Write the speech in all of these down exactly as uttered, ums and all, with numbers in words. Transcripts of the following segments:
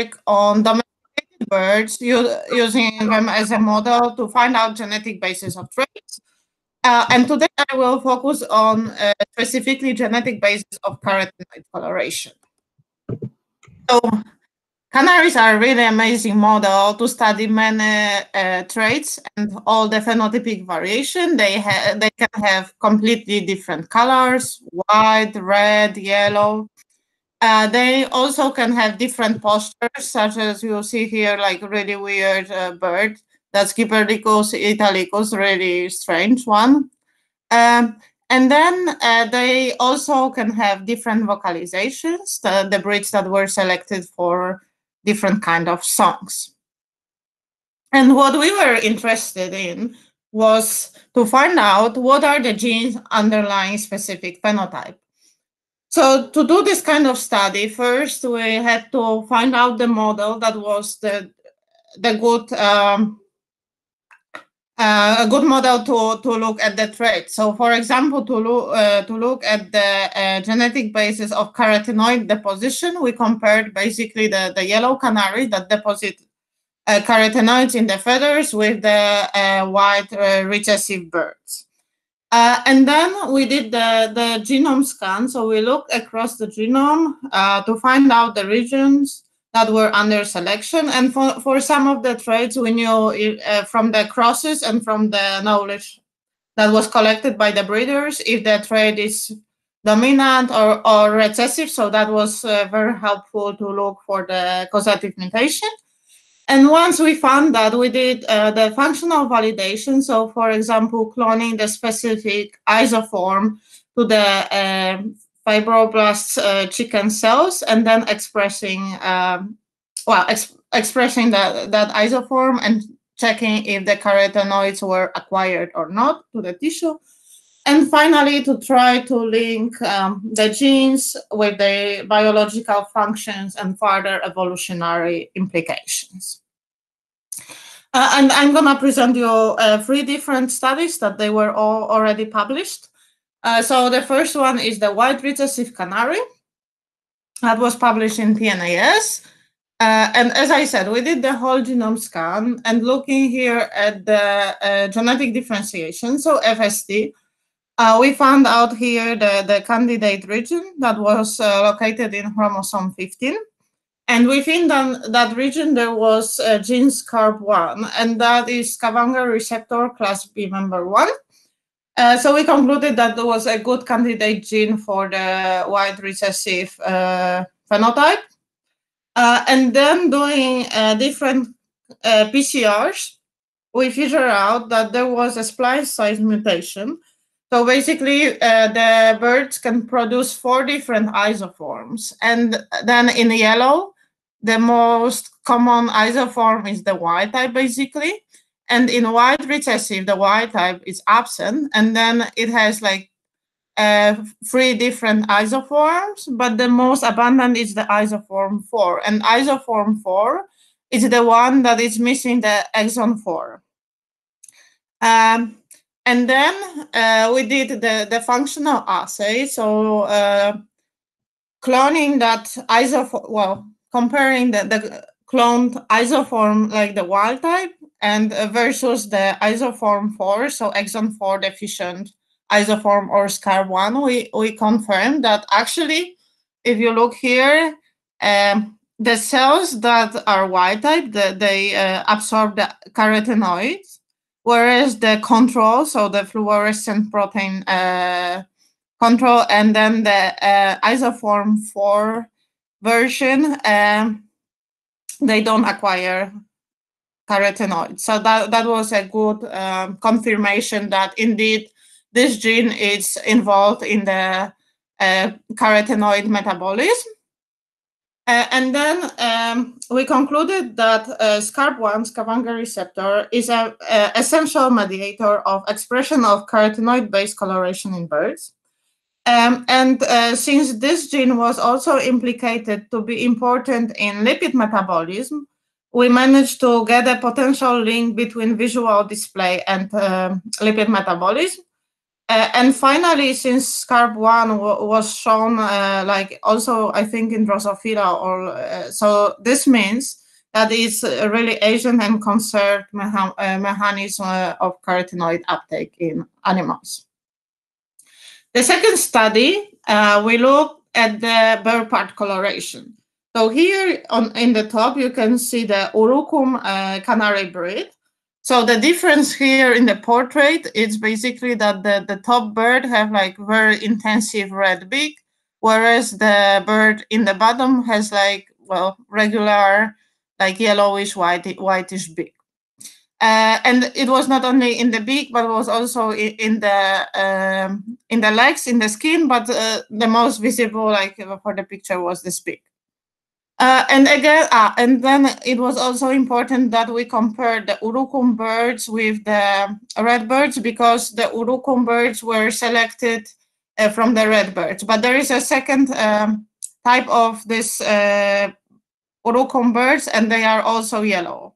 work on domesticated birds, using them as a model to find out genetic basis of traits. Uh, and today I will focus on uh, specifically genetic basis of carotenoid coloration. So canaries are a really amazing model to study many uh, traits and all the phenotypic variation. They, they can have completely different colors, white, red, yellow. Uh, they also can have different postures, such as you see here, like really weird uh, bird. That's Gypperlicus italicus, really strange one. Um, And then uh, they also can have different vocalizations, the, the breeds that were selected for different kind of songs. And what we were interested in was to find out what are the genes underlying specific phenotype. So to do this kind of study, first we had to find out the model that was the, the good um, Uh, a good model to, to look at the trait. So, for example, to, lo uh, to look at the uh, genetic basis of carotenoid deposition, we compared basically the, the yellow canary that deposit uh, carotenoids in the feathers with the uh, white uh, recessive birds. Uh, and then we did the, the genome scan. So we looked across the genome uh, to find out the regions that were under selection, and for, for some of the traits we knew it, uh, from the crosses and from the knowledge that was collected by the breeders if the trait is dominant or, or recessive, so that was uh, very helpful to look for the causative mutation. And once we found that, we did uh, the functional validation, so for example cloning the specific isoform to the uh, fibroblasts uh, chicken cells, and then expressing um, well ex expressing that, that isoform and checking if the carotenoids were acquired or not to the tissue. And finally, to try to link um, the genes with the biological functions and further evolutionary implications. Uh, and I'm going to present you uh, three different studies that they were all already published. Uh, so the first one is the white recessive canary that was published in P N A S. Uh, and as I said, we did the whole genome scan and looking here at the uh, genetic differentiation, so F S T, uh, we found out here the, the candidate region that was uh, located in chromosome fifteen. And within that, that region, there was uh, gene SCARB one, and that is Scaptomyza receptor class B member one. Uh, so we concluded that there was a good candidate gene for the white recessive uh, phenotype. Uh, and then doing uh, different uh, P C Rs, we figured out that there was a splice size mutation. So basically, uh, the birds can produce four different isoforms. And then in yellow, the most common isoform is the Y type, basically. And in white recessive, the Y type is absent, and then it has like uh, three different isoforms, but the most abundant is the isoform four. And isoform four is the one that is missing the exon four. Um, and then uh, we did the, the functional assay, so uh, cloning that isoform, well, comparing the, the cloned isoform like the wild type, and versus the isoform four, so exon four deficient isoform or SCARB one, we, we confirmed that actually, if you look here, um, the cells that are Y-type, the, they uh, absorb the carotenoids, whereas the control, so the fluorescent protein uh, control, and then the uh, isoform four version, um, they don't acquire carotenoid. So that, that was a good um, confirmation that indeed this gene is involved in the uh, carotenoid metabolism. Uh, and then um, we concluded that uh, SCARB one, Scaptomyza receptor, is an essential mediator of expression of carotenoid-based coloration in birds. Um, and uh, since this gene was also implicated to be important in lipid metabolism, we managed to get a potential link between visual display and uh, lipid metabolism. Uh, and finally, since SCARB one was shown, uh, like also I think in Drosophila, or uh, so this means that it's a really agent and conserved meha uh, mechanism of carotenoid uptake in animals. The second study, uh, we looked at the bird coloration. So here on in the top, you can see the Urucum uh, canary breed. So the difference here in the portrait is basically that the, the top bird have like very intensive red beak, whereas the bird in the bottom has like, well, regular, like yellowish, white, whitish beak. Uh, and it was not only in the beak, but it was also in, in the um, in the legs, in the skin, but uh, the most visible, like for the picture, was this beak. Uh, and again, ah, and then it was also important that we compared the Urucum birds with the red birds, because the Urucum birds were selected uh, from the red birds. But there is a second um, type of this uh, Urucum birds, and they are also yellow.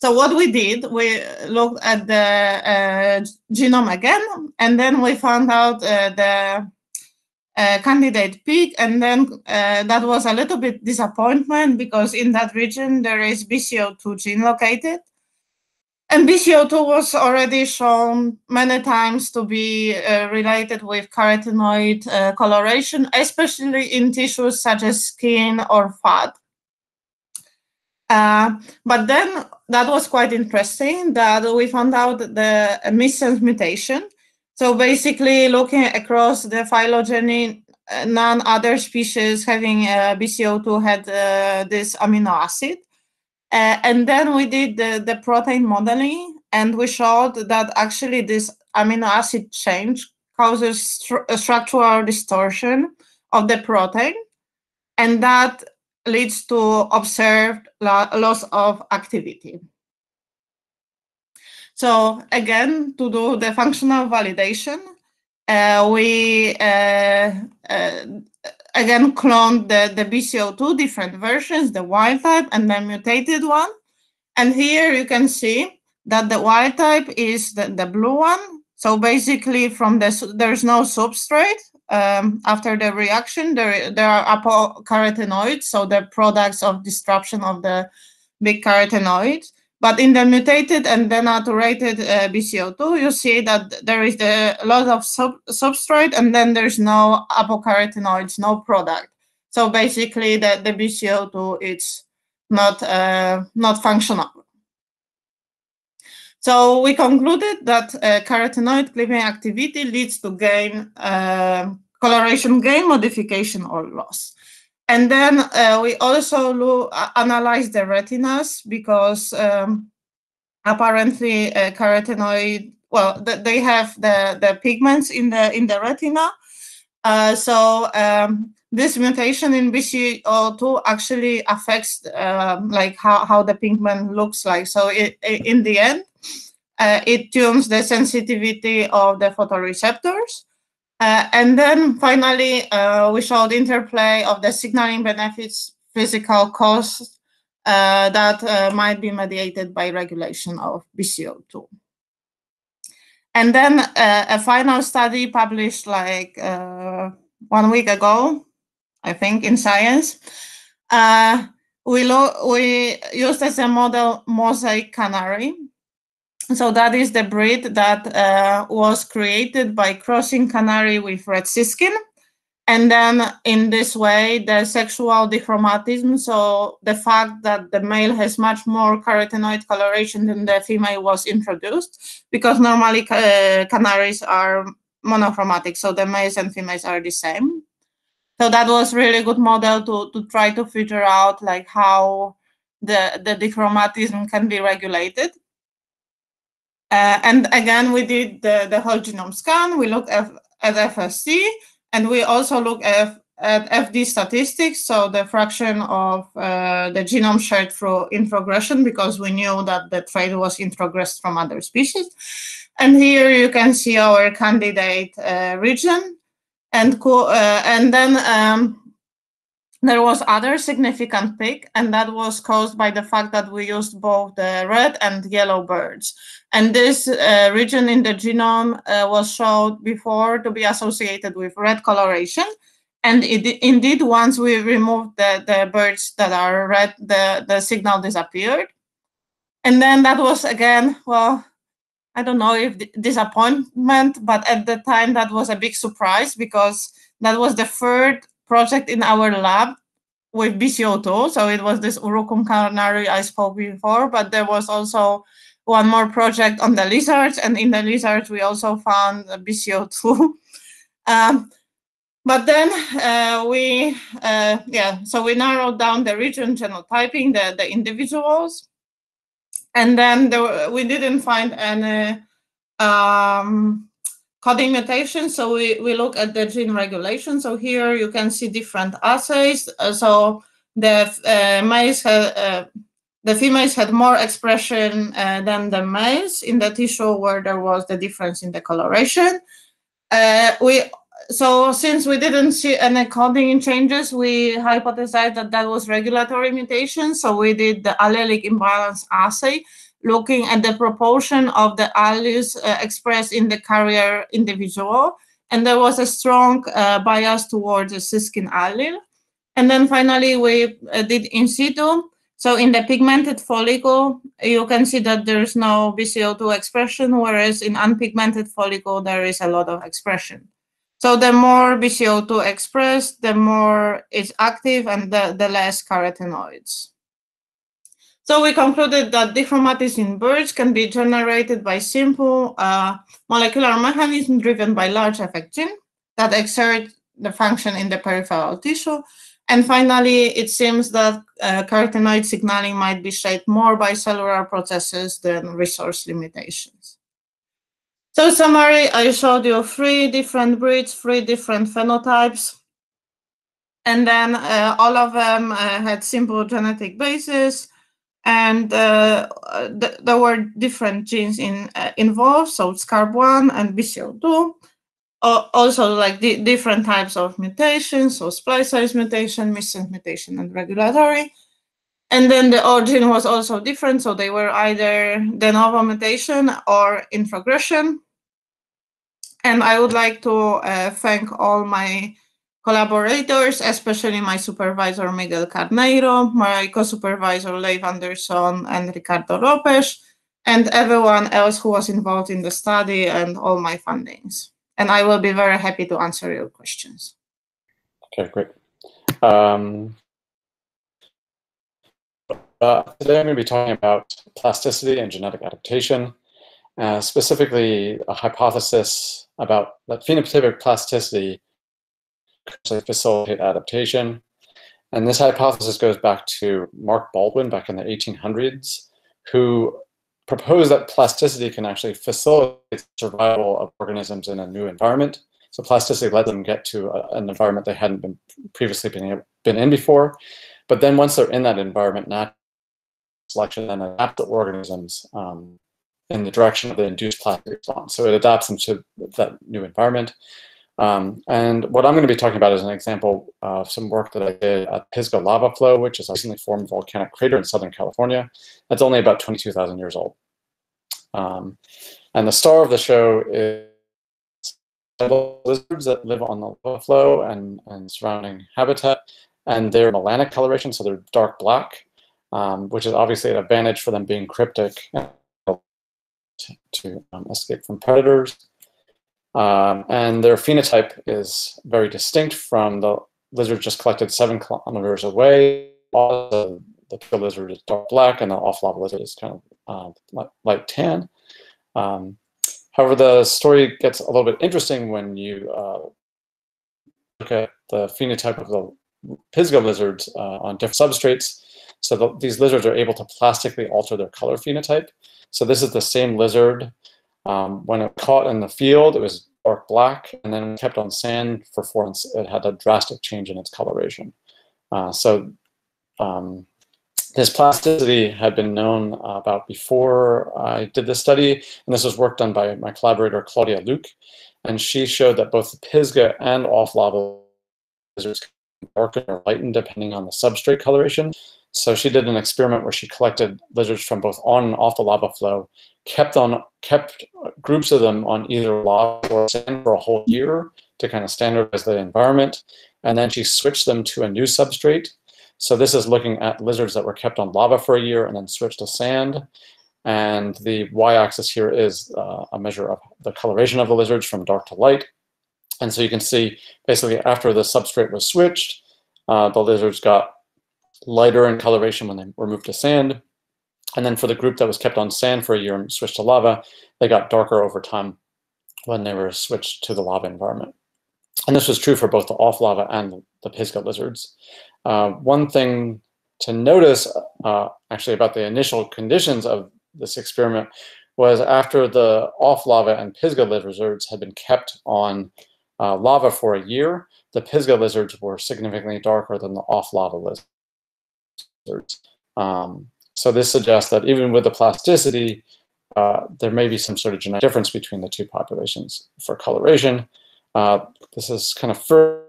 So what we did, we looked at the uh, genome again, and then we found out uh, the Uh, candidate peak, and then uh, that was a little bit disappointment, because in that region there is B C O two gene located, and B C O two was already shown many times to be uh, related with carotenoid uh, coloration, especially in tissues such as skin or fat. Uh, but then that was quite interesting that we found out the missense mutation. So basically, looking across the phylogeny, none other species having uh, B C O two had uh, this amino acid. Uh, and then we did the, the protein modeling, and we showed that actually this amino acid change causes stru structural distortion of the protein, and that leads to observed lo loss of activity. So again, to do the functional validation, uh, we uh, uh, again cloned the, the B C O two, different versions, the wild type and the mutated one. And here you can see that the wild type is the, the blue one. So basically from this, there's no substrate. Um, after the reaction, there, there are apocarotenoids, so the products of disruption of the big carotenoids. But in the mutated and denaturated uh, B C O two, you see that there is a lot of sub substrate, and then there's no apocarotenoids, no product. So basically, the, the B C O two it's not uh, not functional. So we concluded that uh, carotenoid cleaving activity leads to gain uh, coloration gain, modification, or loss. And then uh, we also look, uh, analyze the retinas, because um, apparently uh, carotenoid, well, th they have the, the pigments in the in the retina. Uh, so um, this mutation in B C O two actually affects uh, like how, how the pigment looks like. So it, it, in the end, uh, it tunes the sensitivity of the photoreceptors. Uh, and then finally, uh, we showed interplay of the signaling benefits, physical costs uh, that uh, might be mediated by regulation of B C O two. And then uh, a final study published like uh, one week ago, I think, in Science. Uh, we, we used as a model mosaic canary. So that is the breed that uh, was created by crossing canary with red siskin. And then in this way, the sexual dichromatism, so the fact that the male has much more carotenoid coloration than the female, was introduced, because normally uh, canaries are monochromatic, so the males and females are the same. So that was really good model to, to try to figure out like how the, the dichromatism can be regulated. Uh, and again, we did the, the whole genome scan. We looked at, at F S T, and we also looked at, at F D statistics, so the fraction of uh, the genome shared through introgression, because we knew that the trait was introgressed from other species. And here you can see our candidate uh, region. And, co uh, and then um, There was other significant peak, and that was caused by the fact that we used both the red and yellow birds. And this uh, region in the genome uh, was showed before to be associated with red coloration. And it, indeed, once we removed the, the birds that are red, the, the signal disappeared. And then that was again, well, I don't know if disappointment, but at the time that was a big surprise because that was the third project in our lab with B C O two. So it was this Urucum canary I spoke before, but there was also one more project on the lizards, and in the lizards we also found B C O two. um, but then uh, we, uh, yeah, so we narrowed down the region, genotyping the, the individuals, and then there, we didn't find any um, coding mutation, so we, we look at the gene regulation. So here you can see different assays. Uh, so the uh, maize had, uh, the females had more expression uh, than the males in the tissue where there was the difference in the coloration. Uh, we so since we didn't see any coding changes, we hypothesized that that was regulatory mutation. So we did the allelic imbalance assay, looking at the proportion of the alleles uh, expressed in the carrier individual. And there was a strong uh, bias towards the ciskin allele. And then finally, we uh, did in situ. So in the pigmented follicle, you can see that there's no B C O two expression, whereas in unpigmented follicle, there is a lot of expression. So the more B C O two expressed, the more it's active and the, the less carotenoids. So we concluded that dichromatis in birds can be generated by simple uh, molecular mechanism driven by large effect gene that exert the function in the peripheral tissue. And finally, it seems that uh, carotenoid signaling might be shaped more by cellular processes than resource limitations. So in summary, I showed you three different breeds, three different phenotypes. And then uh, all of them uh, had simple genetic bases. And uh, th there were different genes in, uh, involved, so SCARB one and B C O two. Uh, also, like the different types of mutations, so splice size mutation, missense mutation, and regulatory. And then the origin was also different, so they were either de novo mutation or introgression. And I would like to uh, thank all my collaborators, especially my supervisor, Miguel Carneiro, my co-supervisor, Leif Anderson, and Ricardo López, and everyone else who was involved in the study and all my fundings. And I will be very happy to answer your questions. Okay, great. Um, uh, today I'm going to be talking about plasticity and genetic adaptation, uh, specifically a hypothesis about that phenotypic plasticity facilitate adaptation. And this hypothesis goes back to Mark Baldwin back in the eighteen hundreds, who proposed that plasticity can actually facilitate survival of organisms in a new environment. So plasticity lets them get to a, an environment they hadn't been previously been, been in before. But then once they're in that environment, natural selection then adapts the organisms um, in the direction of the induced plastic response. So it adapts them to that new environment. Um, and what I'm going to be talking about is an example of some work that I did at Pisgah Lava Flow, which is a recently formed volcanic crater in Southern California. That's only about twenty-two thousand years old. Um, and the star of the show is lizards that live on the lava flow and, and surrounding habitat. And they're melanic coloration, so they're dark black, um, which is obviously an advantage for them being cryptic to um, escape from predators. Um, and their phenotype is very distinct from the lizard just collected seven kilometers away. The, the pure lizard is dark black, and the off-lava lizard is kind of uh, light, light tan. Um, however, the story gets a little bit interesting when you uh, look at the phenotype of the Pisgah lizards uh, on different substrates. So the, these lizards are able to plastically alter their color phenotype. So this is the same lizard. Um, when it caught in the field, it was dark black, and then kept on sand for four months, it had a drastic change in its coloration. Uh, so um, this plasticity had been known uh, about before I did this study, and this was work done by my collaborator, Claudia Luke, and she showed that both the Pisgah and off-lava lizards dark or lightened depending on the substrate coloration. So she did an experiment where she collected lizards from both on and off the lava flow, kept on kept groups of them on either lava or sand for a whole year to kind of standardize the environment, and then she switched them to a new substrate. So this is looking at lizards that were kept on lava for a year and then switched to sand. And the y-axis here is uh, a measure of the coloration of the lizards from dark to light. And so you can see basically after the substrate was switched, uh, the lizards got lighter in coloration when they were moved to sand. And then for the group that was kept on sand for a year and switched to lava, they got darker over time when they were switched to the lava environment. And this was true for both the off-lava and the Pisgah lizards. Uh, one thing to notice uh, actually about the initial conditions of this experiment was after the off-lava and Pisgah lizards had been kept on uh, lava for a year, the Pisgah lizards were significantly darker than the off-lava lizards. Um, so this suggests that even with the plasticity, uh, there may be some sort of genetic difference between the two populations for coloration. Uh, this is kind of further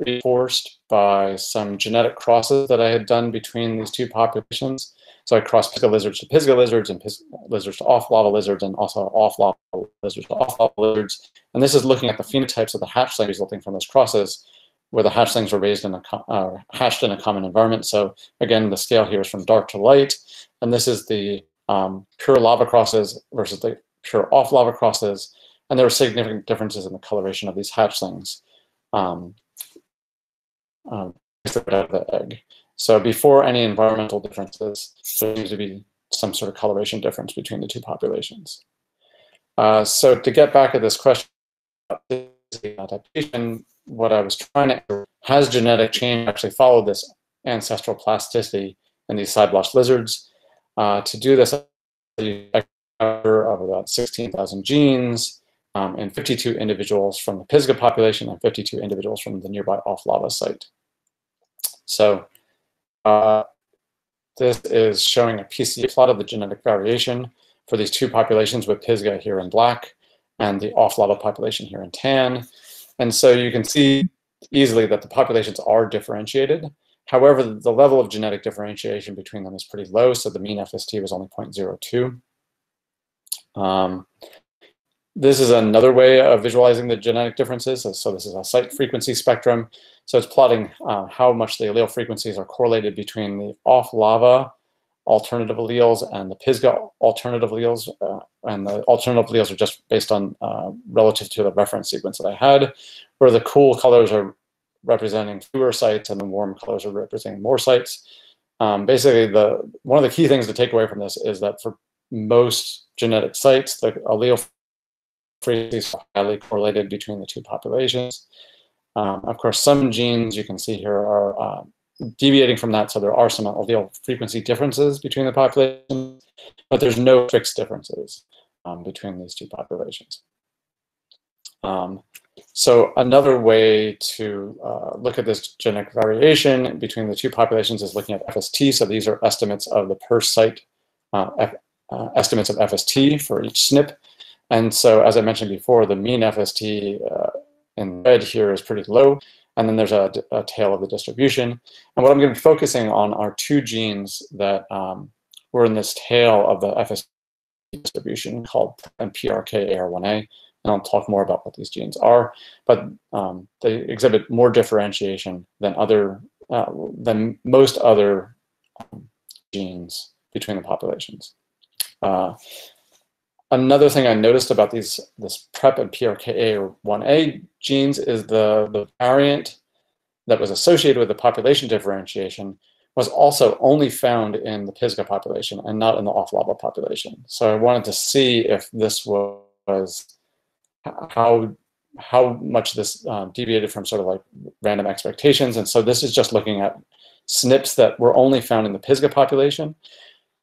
reinforced by some genetic crosses that I had done between these two populations. So I crossed Pisgah lizards to Pisgah lizards and Pisgah lizards to off-lava lizards and also off-lava lizards to off-lava lizards. And this is looking at the phenotypes of the hatchlings resulting from those crosses, where the hatchlings were raised in a uh, hatched in a common environment. So again, the scale here is from dark to light. And this is the um, pure lava crosses versus the pure off-lava crosses. And there were significant differences in the coloration of these hatchlings um, um, out of the egg. So before any environmental differences, there seems to be some sort of coloration difference between the two populations. Uh, so to get back at this question about adaptation, what I was trying to answer, has genetic change actually followed this ancestral plasticity in these side-blotched lizards? Uh, to do this, you of about sixteen thousand genes um, and fifty-two individuals from the Pisgah population and fifty-two individuals from the nearby off-lava site. So Uh, this is showing a P C A plot of the genetic variation for these two populations, with Pisgah here in black and the off-lava population here in tan. And so you can see easily that the populations are differentiated. However, the level of genetic differentiation between them is pretty low, so the mean F S T was only zero point zero two. Um, this is another way of visualizing the genetic differences. So, so this is a site frequency spectrum. So it's plotting uh, how much the allele frequencies are correlated between the off-lava alternative alleles and the Pisgah alternative alleles. Uh, and the alternative alleles are just based on uh, relative to the reference sequence that I had, where the cool colors are representing fewer sites and the warm colors are representing more sites. Um, basically, the one of the key things to take away from this is that for most genetic sites, the allele frequencies are highly correlated between the two populations. Um, of course, some genes you can see here are uh, deviating from that, so there are some allele frequency differences between the populations, but there's no fixed differences um, between these two populations. Um, so another way to uh, look at this genetic variation between the two populations is looking at F S T. So these are estimates of the per site uh, F, uh, estimates of F S T for each S N P. And so, as I mentioned before, the mean F S T uh, in red here is pretty low, and then there's a, a tail of the distribution. And what I'm going to be focusing on are two genes that um, were in this tail of the F S T distribution called P R K A R one A, and I'll talk more about what these genes are. But um, they exhibit more differentiation than other uh, than most other um, genes between the populations. Uh, Another thing I noticed about these this PrEP and P R K A one A genes is the, the variant that was associated with the population differentiation was also only found in the Pisgah population and not in the off-lava population. So I wanted to see if this was how how much this uh, deviated from sort of like random expectations. And so this is just looking at S N Ps that were only found in the Pisgah population.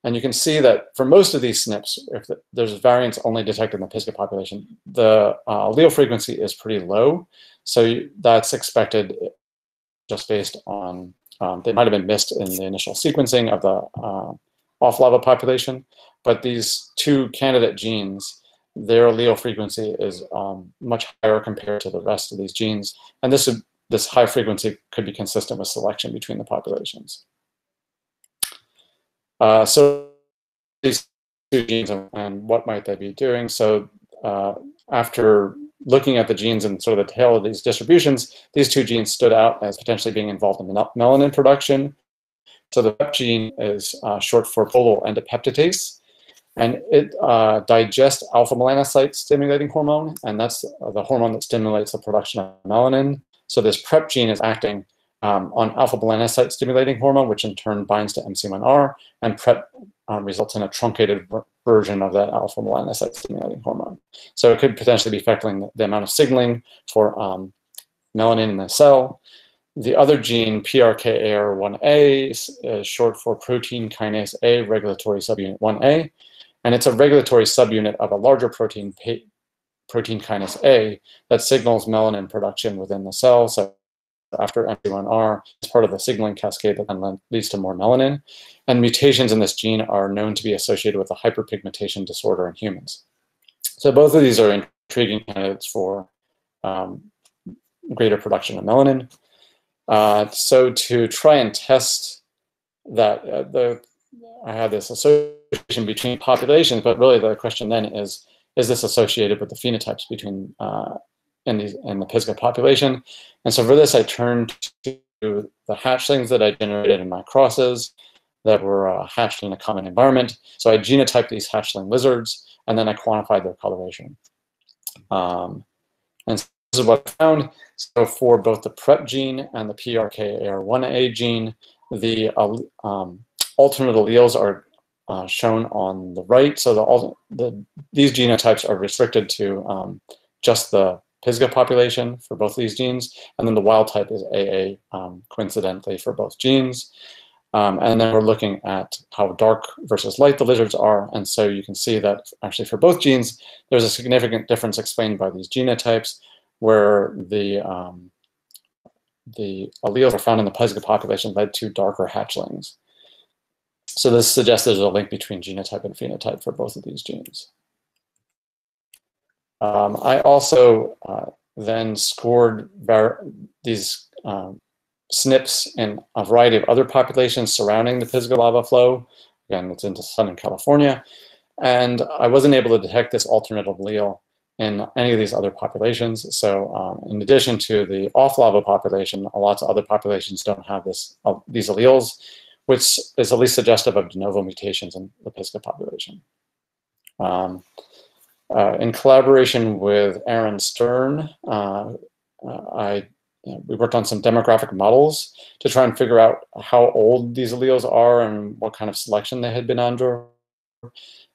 And you can see that for most of these S N Ps, if the, there's variants only detected in the Pisgah population, the uh, allele frequency is pretty low. So you, that's expected just based on, um, they might have been missed in the initial sequencing of the uh, off-lava population. But these two candidate genes, their allele frequency is um, much higher compared to the rest of these genes. And this this high frequency could be consistent with selection between the populations. Uh, so these two genes, and what might they be doing? So uh, after looking at the genes and sort of the tail of these distributions, these two genes stood out as potentially being involved in melanin production. So the PrEP gene is uh, short for prolyl endopeptidase, and it uh, digests alpha-melanocyte-stimulating hormone, and that's the hormone that stimulates the production of melanin. So this PrEP gene is acting um, on alpha-melanocyte-stimulating hormone, which in turn binds to M C one R, and PrEP um, results in a truncated version of that alpha-melanocyte-stimulating hormone. So it could potentially be affecting the, the amount of signaling for um, melanin in the cell. The other gene, P R K A R one A, is, is short for protein kinase A regulatory subunit one A, and it's a regulatory subunit of a larger protein, protein kinase A, that signals melanin production within the cell. So after M C one R, it's part of the signaling cascade that then leads to more melanin. And mutations in this gene are known to be associated with a hyperpigmentation disorder in humans. So both of these are intriguing candidates for um, greater production of melanin. Uh, so to try and test that, uh, the, I had this association between populations, but really the question then is, is this associated with the phenotypes between uh, in, these, in the Pisgah population? And so for this, I turned to the hatchlings that I generated in my crosses that were uh, hatched in a common environment. So I genotyped these hatchling lizards, and then I quantified their coloration. Um, and so this is what I found. So for both the PrEP gene and the P R K A R one A gene, the uh, um, alternate alleles are uh, shown on the right. So the, the, these genotypes are restricted to um, just the Pisgah population for both these genes. And then the wild type is A A, um, coincidentally, for both genes. Um, and then we're looking at how dark versus light the lizards are. And so you can see that actually for both genes, there's a significant difference explained by these genotypes, where the um, the alleles are found in the Pisgah population led to darker hatchlings. So this suggests there's a link between genotype and phenotype for both of these genes. Um, I also uh, then scored these um, S N Ps in a variety of other populations surrounding the Pisgah lava flow. Again, it's into Southern California. And I wasn't able to detect this alternate allele in any of these other populations. So um, in addition to the off-lava population, lots of other populations don't have this, uh, these alleles, which is at least suggestive of de novo mutations in the Pisgah population. Um, uh, in collaboration with Aaron Stern, uh, I, we worked on some demographic models to try and figure out how old these alleles are and what kind of selection they had been under.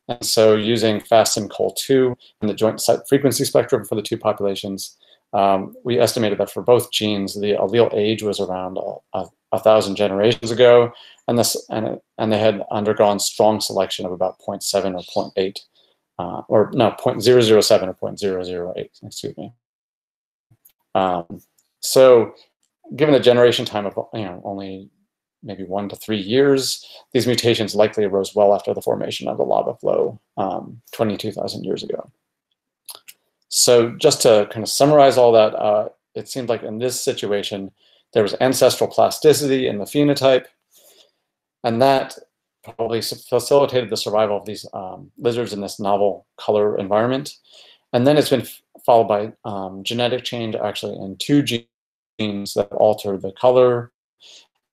And so using fastsim coal two and the joint site frequency spectrum for the two populations, um, we estimated that for both genes, the allele age was around a, a thousand generations ago, and, this, and, and they had undergone strong selection of about zero point seven or zero point eight, uh, or no, zero point zero zero seven or zero point zero zero eight, excuse me. Um, so given the generation time of you know, only maybe one to three years, these mutations likely arose well after the formation of the lava flow um, twenty-two thousand years ago. So just to kind of summarize all that, uh, it seemed like in this situation, there was ancestral plasticity in the phenotype, and that probably facilitated the survival of these um, lizards in this novel color environment. And then it's been followed by um, genetic change actually in two genes that alter the color.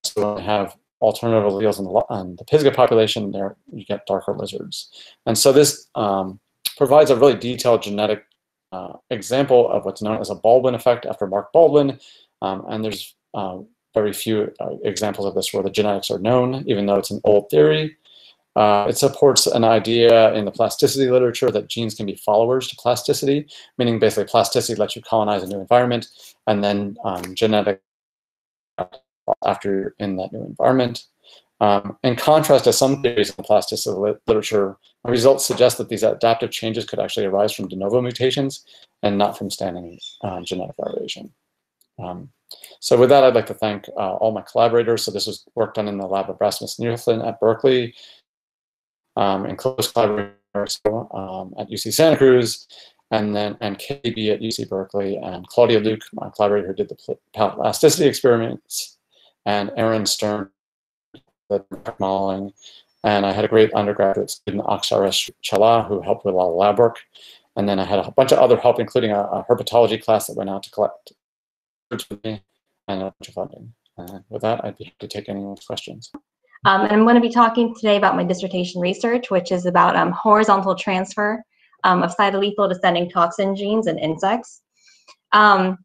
So when you have alternative alleles in the, in the Pisgah population, there you get darker lizards. And so this um, provides a really detailed genetic uh, example of what's known as a Baldwin effect after Mark Baldwin. Um, and there's uh, very few uh, examples of this where the genetics are known, even though it's an old theory. Uh, it supports an idea in the plasticity literature that genes can be followers to plasticity, meaning basically plasticity lets you colonize a new environment, and then um, genetic after in that new environment. Um, in contrast to some theories in the plasticity literature, results suggest that these adaptive changes could actually arise from de novo mutations and not from standing uh, genetic variation. Um, so with that, I'd like to thank uh, all my collaborators. So this was work done in the lab of Rasmus Nydam at Berkeley, um, in close collaboration um, at U C Santa Cruz, and then and K B at U C Berkeley, and Claudia Luke, my collaborator who did the paloplasticity experiments, and Aaron Stern, the modeling. And I had a great undergraduate student, Akshara Chela, who helped with a lot of lab work. And then I had a bunch of other help, including a, a herpetology class that went out to collect with me, and a bunch of funding. And with that, I'd be happy to take any questions. Um, and I'm going to be talking today about my dissertation research, which is about um, horizontal transfer um, of cytolethal descending toxin genes in insects. Um,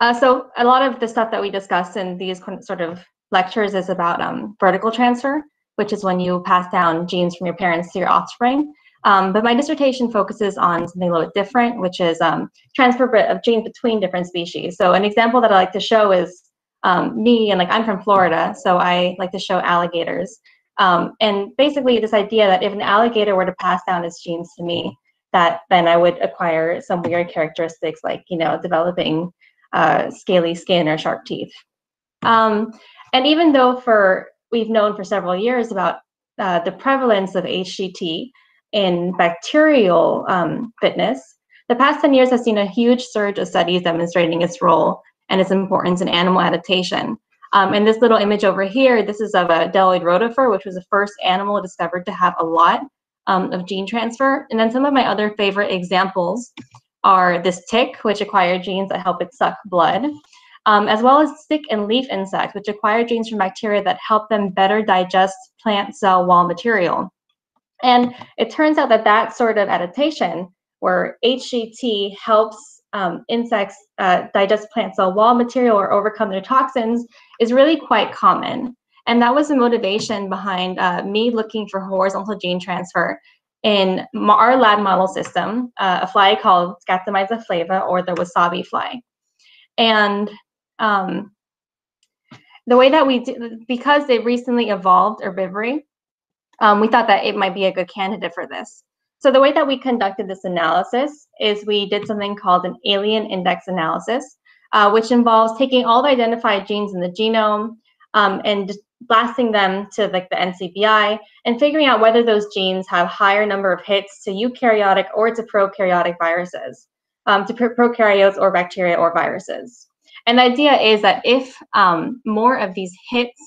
uh, so a lot of the stuff that we discuss in these sort of lectures is about um, vertical transfer, which is when you pass down genes from your parents to your offspring. Um, but my dissertation focuses on something a little bit different, which is um, transfer of genes between different species. So an example that I like to show is um, me, and like I'm from Florida, so I like to show alligators. Um, and basically this idea that if an alligator were to pass down its genes to me, that then I would acquire some weird characteristics like, you know, developing uh, scaly skin or sharp teeth. Um, and even though for we've known for several years about uh, the prevalence of H G T in bacterial um, fitness, the past ten years has seen a huge surge of studies demonstrating its role and its importance in animal adaptation. Um, and this little image over here, this is of a deltoid rotifer, which was the first animal discovered to have a lot um, of gene transfer. And then some of my other favorite examples are this tick, which acquired genes that help it suck blood, Um, as well as stick and leaf insects, which acquire genes from bacteria that help them better digest plant cell wall material. And it turns out that that sort of adaptation, where H G T helps um, insects uh, digest plant cell wall material or overcome their toxins, is really quite common. And that was the motivation behind uh, me looking for horizontal gene transfer in our lab model system, uh, a fly called Scaptomyza flava, or the wasabi fly. And Um, the way that we do, because they recently evolved herbivory, um, we thought that it might be a good candidate for this. So the way that we conducted this analysis is we did something called an alien index analysis, uh, which involves taking all the identified genes in the genome um, and blasting them to like the N C B I and figuring out whether those genes have higher number of hits to eukaryotic or to prokaryotic viruses, um, to prokaryotes or bacteria or viruses. And the idea is that if um, more of these hits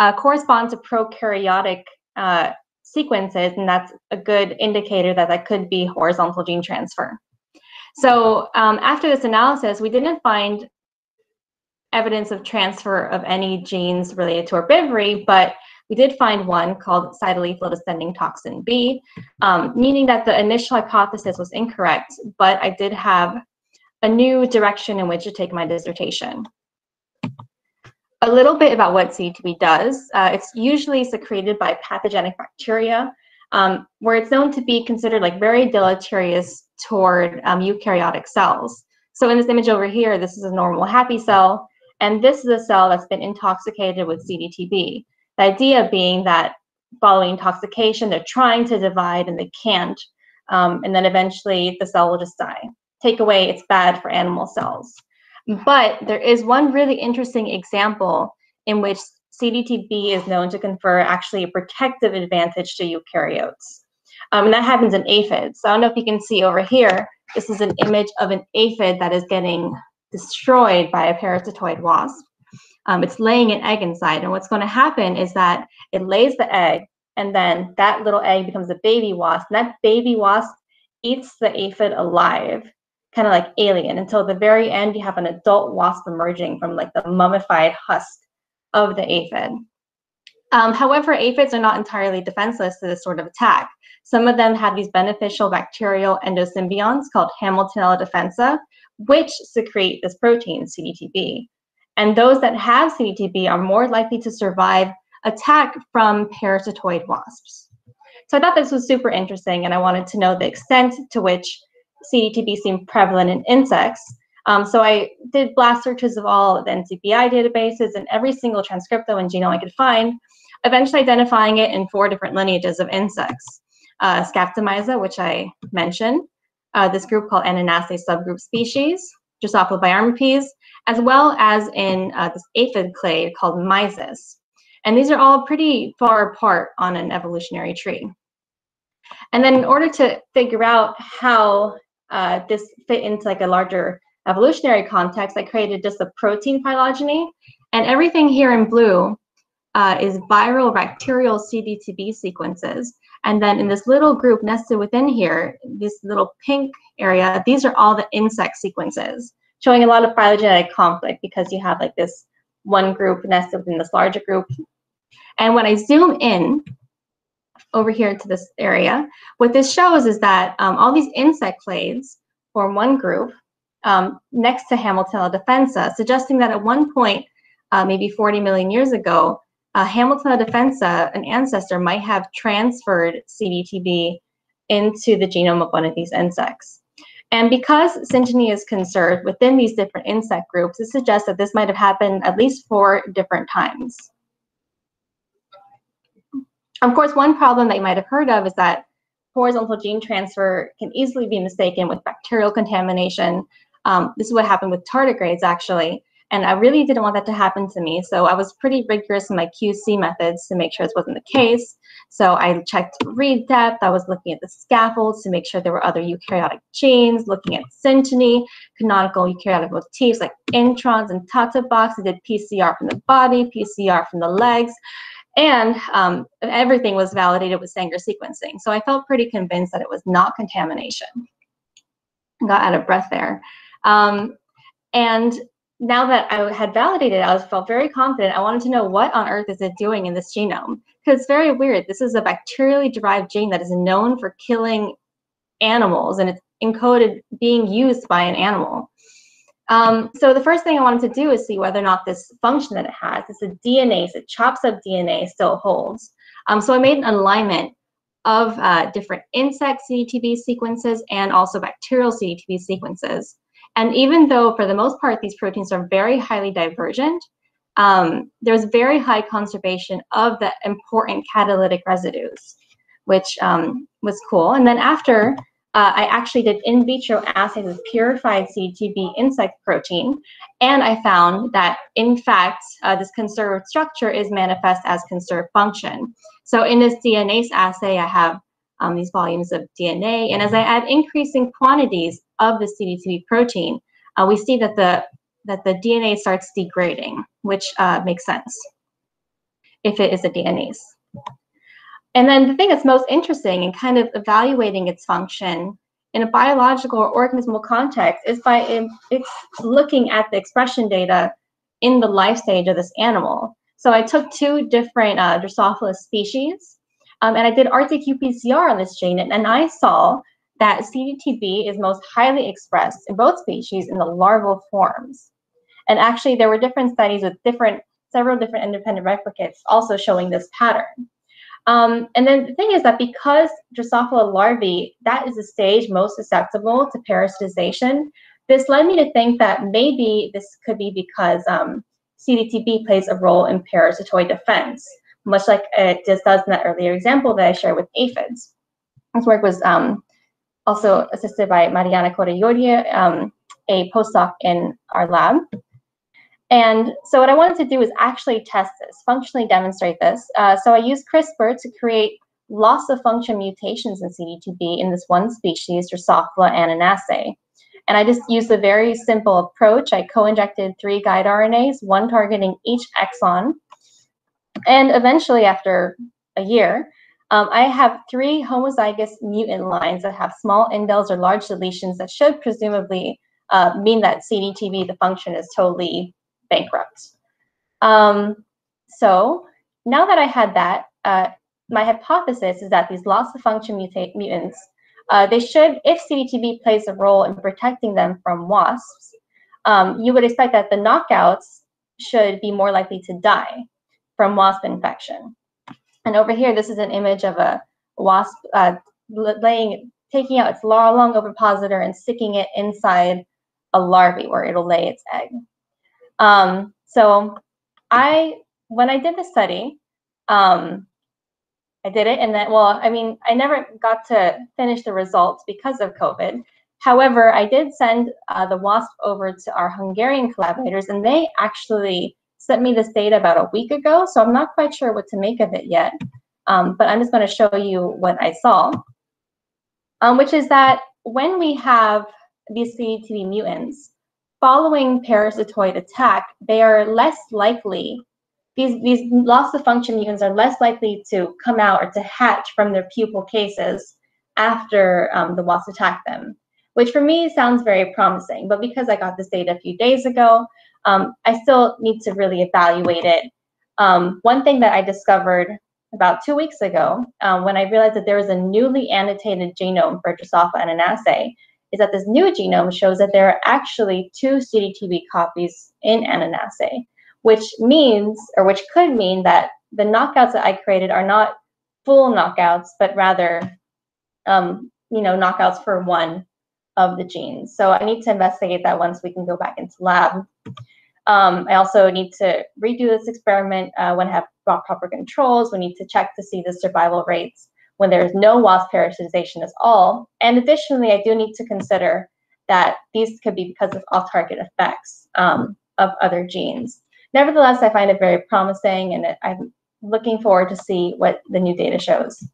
uh, correspond to prokaryotic uh, sequences, and that's a good indicator that that could be horizontal gene transfer. So um, after this analysis, we didn't find evidence of transfer of any genes related to herbivory, but we did find one called cytolethal distending toxin B, um, meaning that the initial hypothesis was incorrect, but I did have a new direction in which to take my dissertation. A little bit about what C T B does. Uh, it's usually secreted by pathogenic bacteria, um, where it's known to be considered like very deleterious toward um, eukaryotic cells. So in this image over here, this is a normal happy cell, and this is a cell that's been intoxicated with C D T B. The idea being that following intoxication, they're trying to divide and they can't, um, and then eventually the cell will just die. Takeaway, it's bad for animal cells. But there is one really interesting example in which C D T B is known to confer actually a protective advantage to eukaryotes. Um, and that happens in aphids. So I don't know if you can see over here, this is an image of an aphid that is getting destroyed by a parasitoid wasp. Um, it's laying an egg inside. And what's going to happen is that it lays the egg, and then that little egg becomes a baby wasp. And that baby wasp eats the aphid alive, kind of like Alien, until the very end you have an adult wasp emerging from like the mummified husk of the aphid. Um, however, aphids are not entirely defenseless to this sort of attack. Some of them have these beneficial bacterial endosymbionts called Hamiltonella defensa, which secrete this protein, C D T B. And those that have C D T B are more likely to survive attack from parasitoid wasps. So I thought this was super interesting, and I wanted to know the extent to which C D T B seemed prevalent in insects. Um, so I did blast searches of all the N C B I databases and every single transcriptome and genome I could find, eventually identifying it in four different lineages of insects. Uh, Scaptomyza, which I mentioned, uh, this group called Ananase subgroup species, Drosophila biarmipes, as well as in uh, this aphid clade called Mysis. And these are all pretty far apart on an evolutionary tree. And then in order to figure out how uh, this fit into like a larger evolutionary context, I created just a protein phylogeny. And everything here in blue uh, is viral bacterial C D T B sequences. And then in this little group nested within here, this little pink area, these are all the insect sequences, showing a lot of phylogenetic conflict because you have like this one group nested within this larger group. And when I zoom in over here to this area, what this shows is that um, all these insect clades form one group um, next to Hamiltonella defensa, suggesting that at one point, uh, maybe forty million years ago, uh, Hamiltonella defensa, an ancestor, might have transferred C D T B into the genome of one of these insects. And because syngeny is conserved within these different insect groups, it suggests that this might have happened at least four different times. Of course, one problem that you might have heard of is that horizontal gene transfer can easily be mistaken with bacterial contamination. Um, this is what happened with tardigrades, actually. And I really didn't want that to happen to me, so I was pretty rigorous in my Q C methods to make sure this wasn't the case. So I checked read depth, I was looking at the scaffolds to make sure there were other eukaryotic genes, looking at synteny, canonical eukaryotic motifs like introns and tatabox. I did P C R from the body, P C R from the legs, and um, everything was validated with Sanger sequencing. So I felt pretty convinced that it was not contamination. Got out of breath there. Um, and now that I had validated, I was, felt very confident. I wanted to know what on earth is it doing in this genome? Because it's very weird. This is a bacterially derived gene that is known for killing animals, and it's encoded being used by an animal. Um, so the first thing I wanted to do is see whether or not this function that it has, it's a D N A, so it chops up D N A, still holds. Um, so I made an alignment of uh, different insect C D T B sequences and also bacterial C D T B sequences. And even though for the most part these proteins are very highly divergent, um, there's very high conservation of the important catalytic residues, which um, was cool. And then after, uh, I actually did in vitro assays of purified C D T B insect protein, and I found that in fact uh, this conserved structure is manifest as conserved function. So in this D N A assay, I have Um, these volumes of D N A, and as I add increasing quantities of the C D T B protein, uh, we see that the that the D N A starts degrading, which uh, makes sense if it is a D N A. And then the thing that's most interesting in kind of evaluating its function in a biological or organismal context is by it's looking at the expression data in the life stage of this animal. So I took two different uh, Drosophila species. Um, and I did R T Q P C R on this gene, and, and I saw that C D T B is most highly expressed in both species in the larval forms. And actually, there were different studies with different, several different independent replicates also showing this pattern. Um, and then the thing is that because Drosophila larvae, that is the stage most susceptible to parasitization, this led me to think that maybe this could be because um, C D T B plays a role in parasitoid defense, much like it just does in that earlier example that I shared with aphids. This work was um, also assisted by Mariana Correioria, um, a postdoc in our lab. And so what I wanted to do is actually test this, functionally demonstrate this. Uh, so I used CRISPR to create loss of function mutations in C D T B in this one species, Drosophila ananaceae. And I just used a very simple approach. I co-injected three guide R N As, one targeting each exon. And eventually, after a year, um, I have three homozygous mutant lines that have small indels or large deletions that should presumably uh, mean that C D T B, the function, is totally bankrupt. Um, so now that I had that, uh, my hypothesis is that these loss of function muta mutants, uh, they should, if C D T B plays a role in protecting them from wasps, um, you would expect that the knockouts should be more likely to die from wasp infection. And over here, this is an image of a wasp uh, laying, taking out its long ovipositor and sticking it inside a larvae where it'll lay its egg. Um, so I, when I did the study, um, I did it, and then, well, I mean, I never got to finish the results because of COVID. However, I did send uh, the wasp over to our Hungarian collaborators, and they actually sent me this data about a week ago, so I'm not quite sure what to make of it yet, um, but I'm just going to show you what I saw. um, which is that when we have these C D T B mutants, following parasitoid attack, they are less likely, these, these loss of function mutants are less likely to come out or to hatch from their pupal cases after um, the wasp attacked them, which for me sounds very promising. But because I got this data a few days ago, um, I still need to really evaluate it. Um, one thing that I discovered about two weeks ago, um, when I realized that there was a newly annotated genome for Drosophila in an assay, is that this new genome shows that there are actually two C D T B copies in an assay, which means, or which could mean, that the knockouts that I created are not full knockouts, but rather, um, you know, knockouts for one of the genes. So I need to investigate that once we can go back into lab. Um, I also need to redo this experiment uh, when I have proper controls. We need to check to see the survival rates when there is no wasp parasitization at all. And additionally, I do need to consider that these could be because of off-target effects um, of other genes. Nevertheless, I find it very promising, and it, I'm looking forward to see what the new data shows.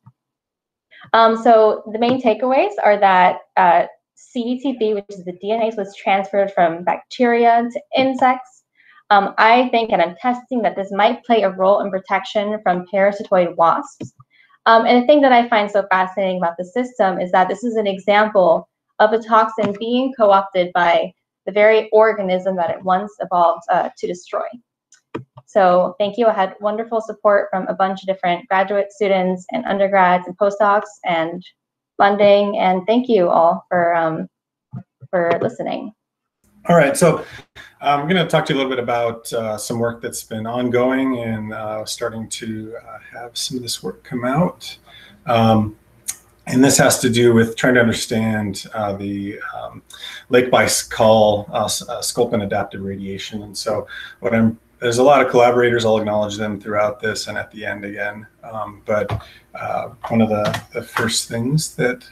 Um, so the main takeaways are that uh, C D T B, which is the D N A, was transferred from bacteria to insects. Um, I think, and I'm testing, that this might play a role in protection from parasitoid wasps. Um, and the thing that I find so fascinating about the system is that this is an example of a toxin being co-opted by the very organism that it once evolved uh, to destroy. So thank you. I had wonderful support from a bunch of different graduate students and undergrads and postdocs and funding, and thank you all for um, for listening. All right, so I'm going to talk to you a little bit about uh, some work that's been ongoing and uh, starting to uh, have some of this work come out. Um, and this has to do with trying to understand uh, the um, Lake Baikal uh, uh, sculpin adaptive radiation. And so what I'm, there's a lot of collaborators, I'll acknowledge them throughout this and at the end again. Um, but uh, one of the, the first things that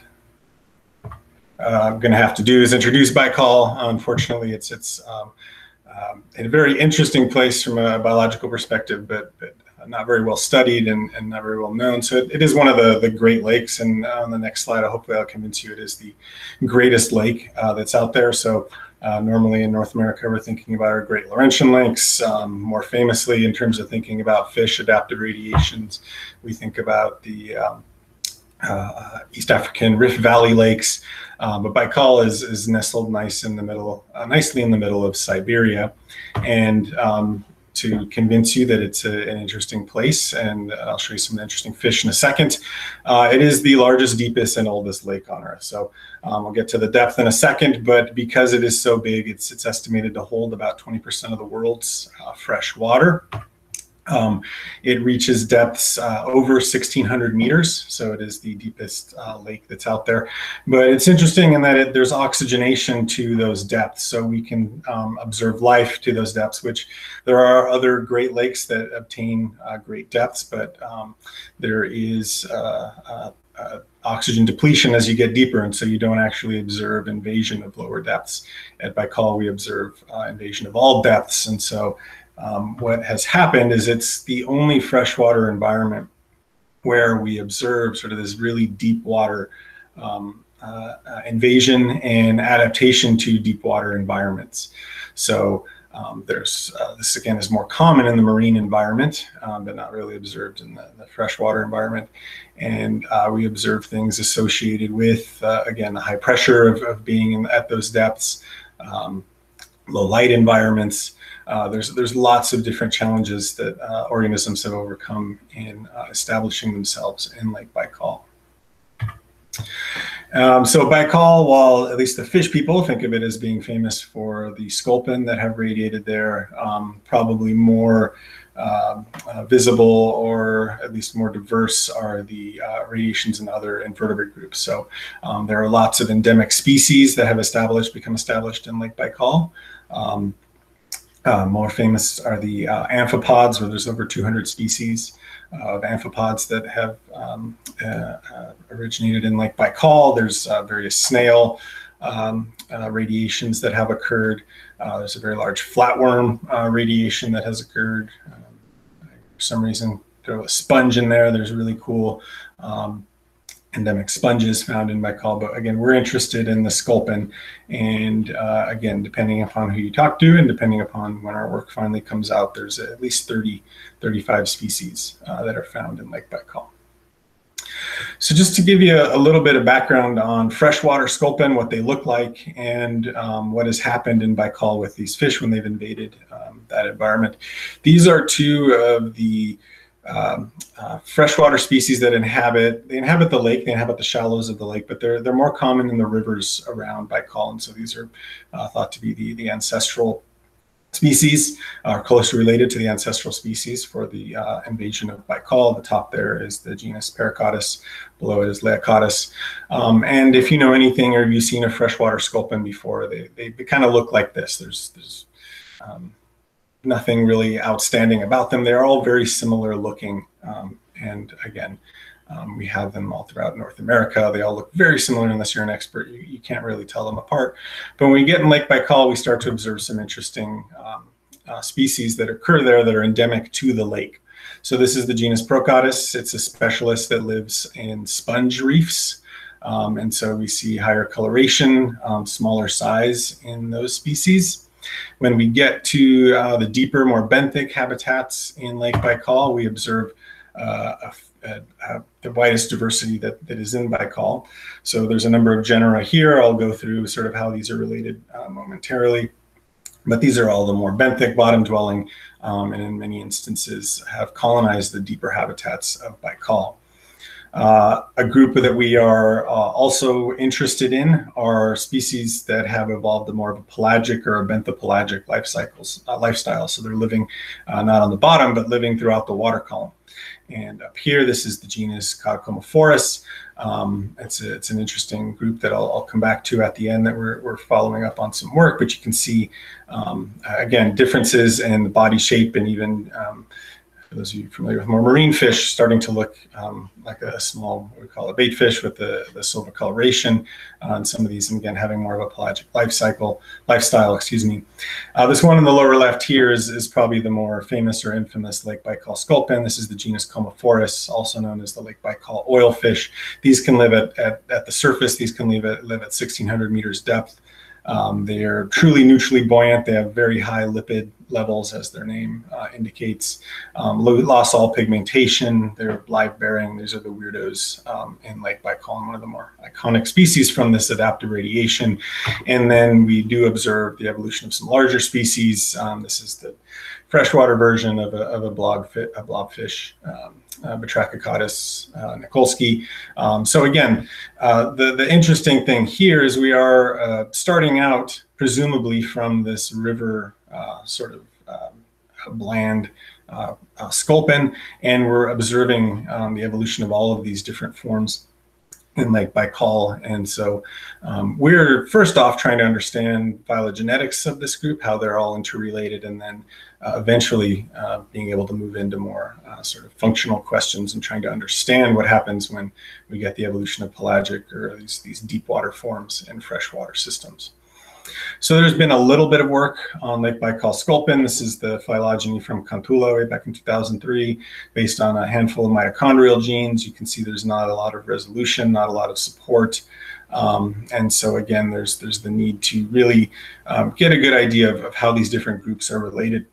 Uh, I'm going to have to do is introduce Baikal. Unfortunately, it's it's um, um, a very interesting place from a biological perspective, but, but not very well studied and, and not very well known. So it, it is one of the, the Great Lakes. And on the next slide, hopefully I'll convince you it is the greatest lake uh, that's out there. So uh, normally in North America, we're thinking about our Great Laurentian Lakes. Um, more famously, in terms of thinking about fish adaptive radiations, we think about the um, Uh, East African Rift Valley lakes, um, but Baikal is, is nestled nice in the middle, uh, nicely in the middle of Siberia. And um, to convince you that it's a, an interesting place, and I'll show you some interesting fish in a second, uh, it is the largest, deepest, and oldest lake on Earth. So um, I'll get to the depth in a second, but because it is so big, it's, it's estimated to hold about twenty percent of the world's uh, fresh water. Um, it reaches depths uh, over sixteen hundred meters, so it is the deepest uh, lake that's out there. But it's interesting in that it, there's oxygenation to those depths, so we can um, observe life to those depths, which there are other Great Lakes that obtain uh, great depths, but um, there is uh, uh, uh, oxygen depletion as you get deeper, and so you don't actually observe invasion of lower depths. At Baikal, we observe uh, invasion of all depths, and so Um, what has happened is it's the only freshwater environment where we observe sort of this really deep water um, uh, uh, invasion and adaptation to deep water environments. So um, there's, uh, this again is more common in the marine environment, um, but not really observed in the, the freshwater environment. And uh, we observe things associated with, uh, again, the high pressure of, of being in, at those depths, um, low light environments. Uh, there's there's lots of different challenges that uh, organisms have overcome in uh, establishing themselves in Lake Baikal. Um, so Baikal, while at least the fish people think of it as being famous for the sculpin that have radiated there, um, probably more uh, uh, visible or at least more diverse are the uh, radiations in other invertebrate groups. So um, there are lots of endemic species that have established, become established in Lake Baikal. Um, Uh, more famous are the uh, amphipods, where there's over two hundred species of amphipods that have um, uh, uh, originated in Lake Baikal. There's uh, various snail um, uh, radiations that have occurred. Uh, there's a very large flatworm uh, radiation that has occurred. Um, for some reason, throw a sponge in there. There's really cool um, endemic sponges found in Baikal, but again, we're interested in the sculpin. And uh, again, depending upon who you talk to and depending upon when our work finally comes out, there's at least thirty, thirty-five species uh, that are found in Lake Baikal. So just to give you a, a little bit of background on freshwater sculpin, what they look like, and um, what has happened in Baikal with these fish when they've invaded um, that environment. These are two of the Um, uh, freshwater species that inhabit, they inhabit the lake, they inhabit the shallows of the lake, but they're, they're more common in the rivers around Baikal. And so these are uh, thought to be the, the ancestral species, are uh, closely related to the ancestral species for the uh, invasion of Baikal. The top there is the genus Paracottus, below it is Leiocottus. Um, and if you know anything or you've seen a freshwater sculpin before, they, they, they kind of look like this. There's, there's um, nothing really outstanding about them. They're all very similar looking. Um, and again, um, we have them all throughout North America. They all look very similar. Unless you're an expert, you, you can't really tell them apart. But when we get in Lake Baikal, we start to observe some interesting um, uh, species that occur there that are endemic to the lake. So this is the genus Procottus. It's a specialist that lives in sponge reefs. Um, and so we see higher coloration, um, smaller size in those species. When we get to uh, the deeper, more benthic habitats in Lake Baikal, we observe uh, a, a, a, the widest diversity that, that is in Baikal. So there's a number of genera here. I'll go through sort of how these are related uh, momentarily. But these are all the more benthic, bottom-dwelling, um, and in many instances have colonized the deeper habitats of Baikal. Uh, a group that we are uh, also interested in are species that have evolved the more of a pelagic or a benthopelagic life cycles, uh, lifestyle. So they're living uh, not on the bottom, but living throughout the water column. And up here, this is the genus Cottocomephorus. Um, it's, a, it's an interesting group that I'll, I'll come back to at the end that we're, we're following up on some work, but you can see, um, again, differences in the body shape and even um, for those of you familiar with more marine fish, starting to look um, like a small, what we call a bait fish with the, the silver coloration. Uh, and some of these, and again, having more of a pelagic life cycle, lifestyle, excuse me. Uh, this one in the lower left here is, is probably the more famous or infamous Lake Baikal sculpin. This is the genus Comephorus, also known as the Lake Baikal oil fish. These can live at, at, at the surface. These can live at, live at sixteen hundred meters depth. Um, they are truly neutrally buoyant. They have very high lipid levels, as their name uh, indicates. Um, lost all pigmentation. They're live-bearing. These are the weirdos um, in Lake Baikal, one of the more iconic species from this adaptive radiation. And then we do observe the evolution of some larger species. Um, this is the freshwater version of a, of a, blob, fit, a blobfish, um, uh, Batrachocottus uh, nicolski. Um, so again, uh, the, the interesting thing here is we are uh, starting out presumably from this river uh, sort of um, bland uh, uh, sculpin, and we're observing um, the evolution of all of these different forms in Lake Baikal. And so um, we're first off trying to understand phylogenetics of this group, how they're all interrelated, and then uh, eventually uh, being able to move into more uh, sort of functional questions and trying to understand what happens when we get the evolution of pelagic or these, these deep water forms in freshwater systems. So there's been a little bit of work on Lake Baikal sculpin. This is the phylogeny from Cantula way back in two thousand three, based on a handful of mitochondrial genes. You can see there's not a lot of resolution, not a lot of support. Um, and so again, there's, there's the need to really um, get a good idea of, of how these different groups are related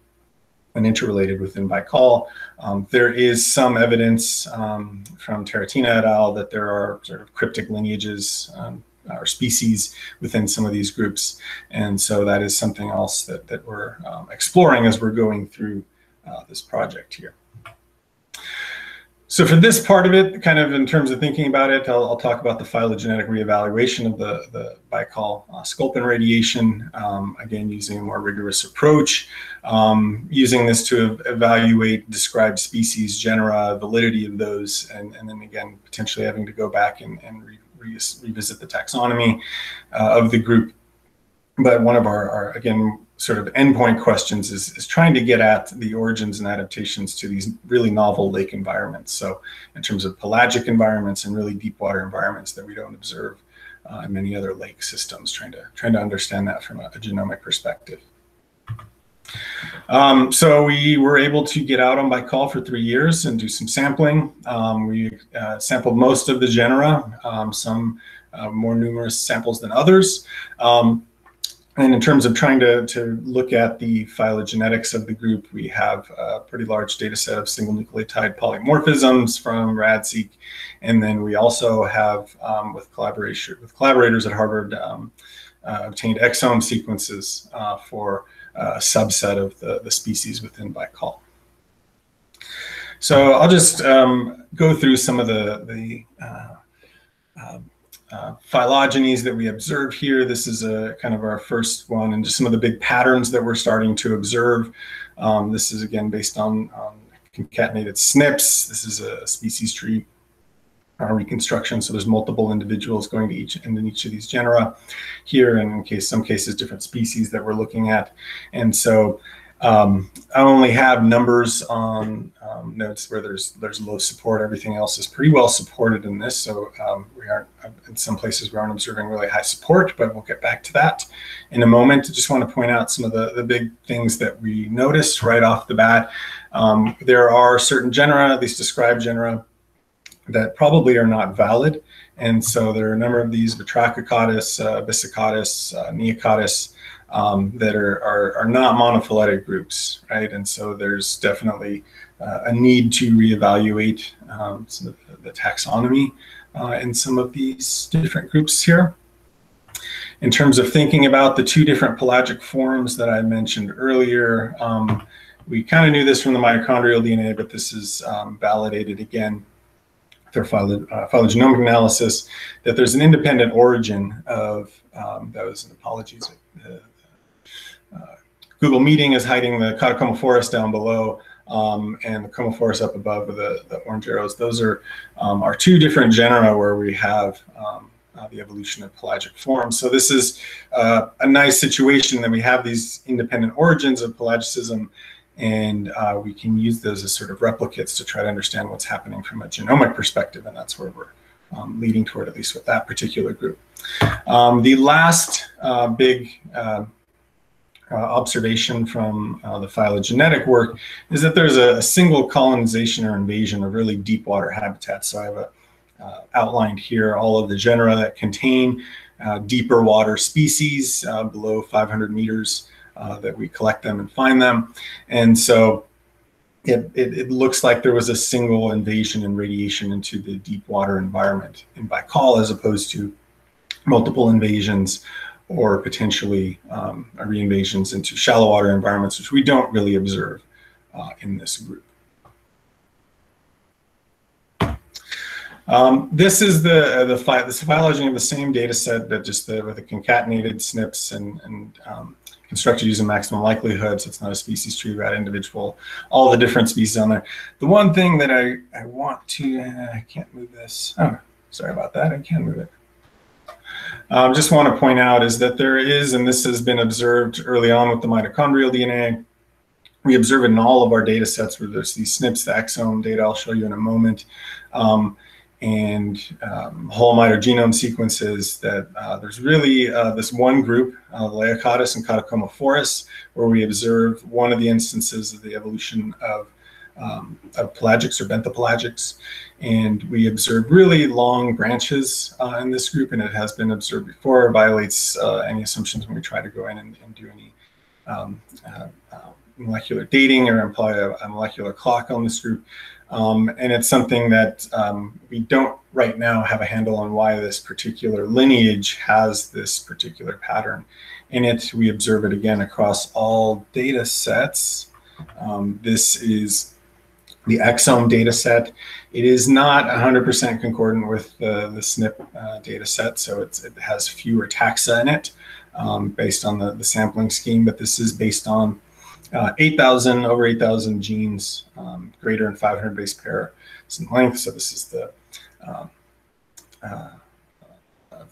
and interrelated within Baikal. Um, there is some evidence um, from Teratina et al. That there are sort of cryptic lineages um, or species within some of these groups. And so that is something else that, that we're um, exploring as we're going through uh, this project here. So for this part of it, kind of in terms of thinking about it, I'll, I'll talk about the phylogenetic reevaluation of the, the Baikal uh, sculpin radiation, um, again, using a more rigorous approach, um, using this to evaluate described species, genera, validity of those, and, and then again, potentially having to go back and, and re revisit the taxonomy uh, of the group. But one of our, our again, sort of endpoint questions is, is trying to get at the origins and adaptations to these really novel lake environments. So in terms of pelagic environments and really deep water environments that we don't observe uh, in many other lake systems, trying to, trying to understand that from a, a genomic perspective. Um, so we were able to get out on Baikal for three years and do some sampling. Um, we uh, sampled most of the genera, um, some uh, more numerous samples than others. Um, and in terms of trying to, to look at the phylogenetics of the group, we have a pretty large data set of single nucleotide polymorphisms from RADseq. And then we also have, um, with, collaboration, with collaborators at Harvard, um, uh, obtained exome sequences uh, for a subset of the, the species within Baikal. So I'll just um, go through some of the, the uh, uh, uh, phylogenies that we observe here. This is a kind of our first one, and just some of the big patterns that we're starting to observe. Um, this is again based on um, concatenated S N Ps. This is a species tree Uh, reconstruction, so there's multiple individuals going to each and in each of these genera here, and in case some cases different species that we're looking at. And so um, I only have numbers on um, notes where there's there's low support. Everything else is pretty well supported in this, so um, we aren't in some places we aren't observing really high support, but we'll get back to that in a moment. I just want to point out some of the, the big things that we noticed right off the bat. Um, there are certain genera, these described genera, that probably are not valid. And so there are a number of these, Batrachocottus, uh, Abyssocottus, uh, Neocottus, um, that are, are, are not monophyletic groups, right? And so there's definitely uh, a need to reevaluate um, some of the, the taxonomy uh, in some of these different groups here. In terms of thinking about the two different pelagic forms that I mentioned earlier, um, we kind of knew this from the mitochondrial D N A, but this is um, validated again their phylog uh, phylogenomic analysis, that there's an independent origin of um, those. And apologies, uh, uh, Google Meeting is hiding the Cottocomephorus down below um, and the Comephorus up above with the, the orange arrows. Those are um, our two different genera where we have um, uh, the evolution of pelagic forms. So this is uh, a nice situation that we have these independent origins of pelagicism, and uh, we can use those as sort of replicates to try to understand what's happening from a genomic perspective, and that's where we're um, leading toward, at least with that particular group. Um, the last uh, big uh, uh, observation from uh, the phylogenetic work is that there's a, a single colonization or invasion of really deep water habitats. So I have a, uh, outlined here all of the genera that contain uh, deeper water species uh, below five hundred meters. Uh, that we collect them and find them. And so it, it, it looks like there was a single invasion and radiation into the deep water environment in Baikal, as opposed to multiple invasions or potentially um, reinvasions into shallow water environments, which we don't really observe uh, in this group. Um, this is the the, phy the phylogeny of the same data set, that just the, with the concatenated S N Ps and, and um, constructed using maximum likelihood, so it's not a species tree, rat individual, all the different species on there. The one thing that I, I want to, uh, I can't move this. Oh, sorry about that, I can move it. Um, just want to point out is that there is, and this has been observed early on with the mitochondrial D N A, we observe it in all of our data sets where there's these S N Ps, the exome data I'll show you in a moment, um, and um, whole mitogenome sequences, that uh, there's really uh, this one group, uh, Leiocottus and Cottocomephorus, where we observe one of the instances of the evolution of, um, of pelagics or benthopelagics. And we observe really long branches uh, in this group, and it has been observed before, violates uh, any assumptions when we try to go in and, and do any um, uh, uh, molecular dating or imply a, a molecular clock on this group. Um, and it's something that um, we don't right now have a handle on why this particular lineage has this particular pattern in it. We observe it again across all data sets. Um, this is the exome data set. It is not one hundred percent concordant with the, the S N P uh, data set, so it's, it has fewer taxa in it um, based on the, the sampling scheme, but this is based on Uh, eight thousand, over eight thousand genes, um, greater than five hundred base pair in length. So this is the uh, uh,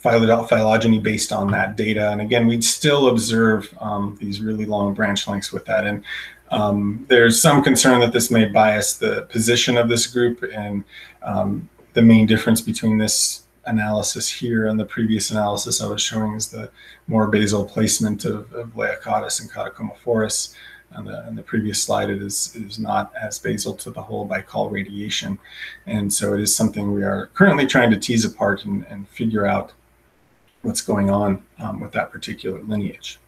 phylog phylogeny based on that data. And again, we'd still observe um, these really long branch lengths with that. And um, there's some concern that this may bias the position of this group. And um, the main difference between this analysis here and the previous analysis I was showing is the more basal placement of, of Leiocottus and Cottocomephorus. on the, on the previous slide, it is, it is not as basal to the whole Baikal radiation. And so it is something we are currently trying to tease apart and, and figure out what's going on um, with that particular lineage.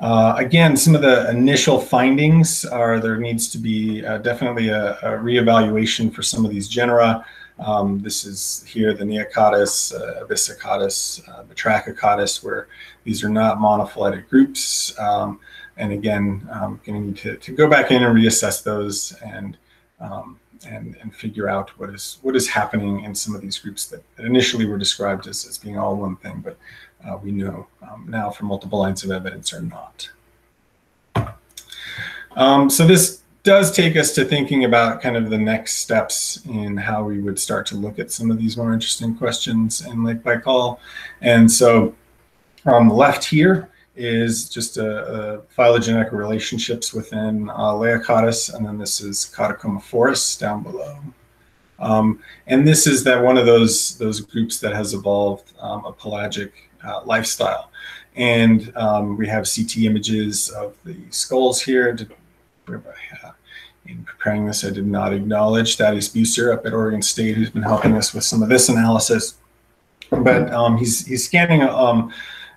Uh, again, some of the initial findings are there needs to be uh, definitely a, a reevaluation for some of these genera. Um, this is here the Neocottus, uh, Abyssocottus, uh, Batrachocottus, where these are not monophyletic groups. Um, and again, um, going to need to, to go back in and reassess those and um, and and figure out what is what is happening in some of these groups that initially were described as, as being all one thing, but uh, we know um, now from multiple lines of evidence are not. Um, so this does take us to thinking about kind of the next steps in how we would start to look at some of these more interesting questions in Lake Baikal. And so on the left here is just a, a phylogenetic relationships within uh, Leiocottus, and then this is Cottocomephorus down below. Um, and this is that one of those, those groups that has evolved um, a pelagic uh, lifestyle. And um, we have C T images of the skulls here. Did, where I, uh, in preparing this, I did not acknowledge Thaddeus Bucer up at Oregon State, who's been helping us with some of this analysis. But um, he's, he's scanning um,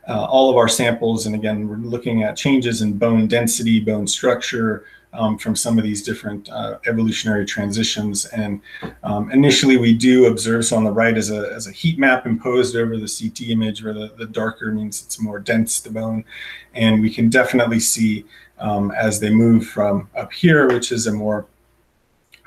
Uh, all of our samples, and again, we're looking at changes in bone density, bone structure um, from some of these different uh, evolutionary transitions. And um, initially, we do observe, so on the right is a, as a heat map imposed over the C T image, where the, the darker means it's more dense, the bone. And we can definitely see um, as they move from up here, which is a more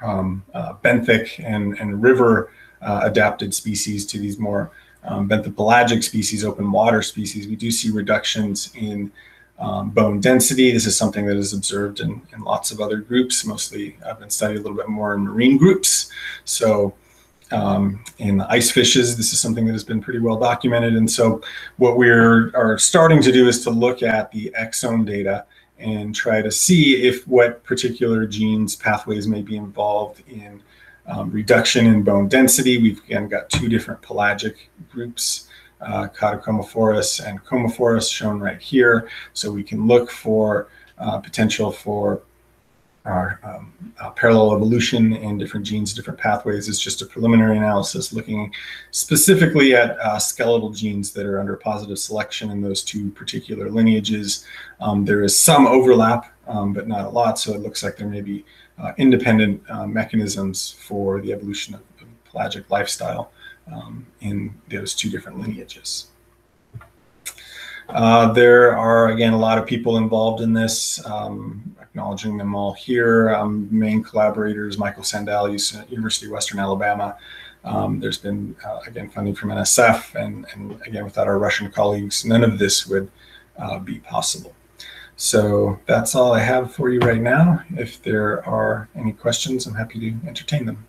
um, uh, benthic and, and river uh, adapted species, to these more Um, benthopelagic species, open water species, we do see reductions in um, bone density. This is something that is observed in, in lots of other groups. Mostly, I've been studying a little bit more in marine groups. So um, in the ice fishes, this is something that has been pretty well documented. And so what we are starting to do is to look at the exome data and try to see if what particular genes, pathways may be involved in Um, reduction in bone density. We've again got two different pelagic groups, uh, Cottocomephorus and Comephorus, shown right here. So we can look for uh, potential for our um, uh, parallel evolution in different genes, different pathways. It's just a preliminary analysis looking specifically at uh, skeletal genes that are under positive selection in those two particular lineages. Um, there is some overlap, um, but not a lot. So it looks like there may be Uh, independent uh, mechanisms for the evolution of the pelagic lifestyle um, in those two different lineages. Uh, there are, again, a lot of people involved in this, um, acknowledging them all here. Um, main collaborators, Michael Sandel, University of Western Alabama. Um, there's been, uh, again, funding from N S F, and, and again, without our Russian colleagues, none of this would uh, be possible. So that's all I have for you right now. If there are any questions, I'm happy to entertain them.